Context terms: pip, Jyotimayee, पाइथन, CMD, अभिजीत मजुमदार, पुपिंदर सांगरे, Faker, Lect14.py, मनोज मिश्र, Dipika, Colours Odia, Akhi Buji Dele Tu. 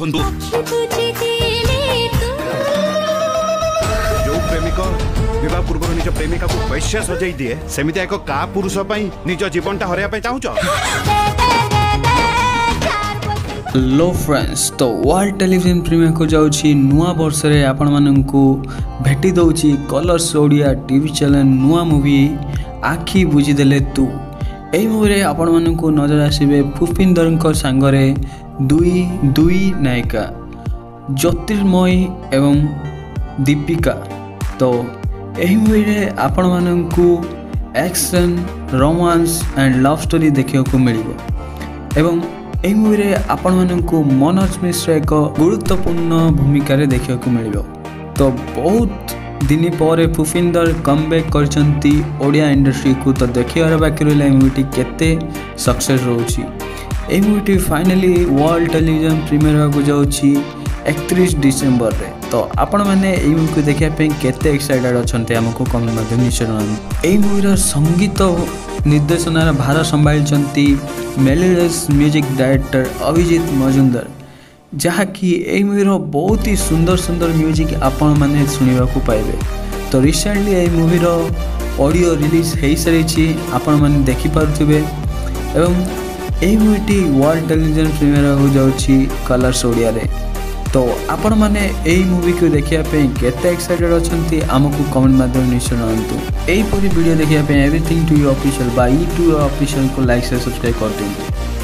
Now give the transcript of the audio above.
खुंदू जो प्रेमिक विवाह पूर्व प्रेमिका को वैश्य सजाई दिए सेमिति एक का पुरुष निज जीवन टा हर चाहू। हेलो फ्रेंड्स, तो वर्ल्ड टेलीविजन प्रीमियर को जाऊँगी नुआ वर्ष रे आपण मानू भेटी दौची कलर्स ओडिया टीवी चैनल नुआ मूवी आखि बुझी देले तू। यही मूवी आपण मानू नजर आसवे पुपिंदर सांगरे दुई दुई नायिका ज्योतिर्मयी एवं दीपिका। तो यही मूवी आपण मानू action romance and love story देखने को मिल। यह मूवी रे आपण मानू मनोज मिश्र एक गुरुत्वपूर्ण भूमिका रे देखने को मिल। तो बहुत दिन पर पुपिंदर कमबैक करचंती ओडिया इंडस्ट्री को। तो देखार बाकी रहा मूवीटी केते सक्सेस रोची। यह मूवीटी फाइनाली वर्ल्ड टेलीविजन प्रीमियर होगा जाऊँगी 31 डिसेम्बर रे। तो आपण मैंने मूवी को देखापी केते एक्साइटेड अच्छा आमको कमेंट निश्चय। यही मूवीर संगीत निर्देशनार भार संभाली melodious music director अभिजीत मजुमदार, जहाँकि यही मूवीर बहुत ही सुंदर सुंदर म्यूजिक आपण मैंने शुणा पाइबे। तो रिसेंटली यही मूवीर ऑडियो रिलीज हो सारी आपण मैंने देखिपे। एवं यही मूवीटी वर्ल्ड टेलीविजन प्रीमियर हो जाऊँगी कलर्स ओडिया रे। तो आपण मैंने यही मूवी को देखापी केते एक्साइटेड अच्छे आमको कमेंट माध्यम निश्चय जानतु। यहीपरी वीडियो देखापी everything to you official by you to official को लाइक से सब्सक्राइब कर दिखाँ।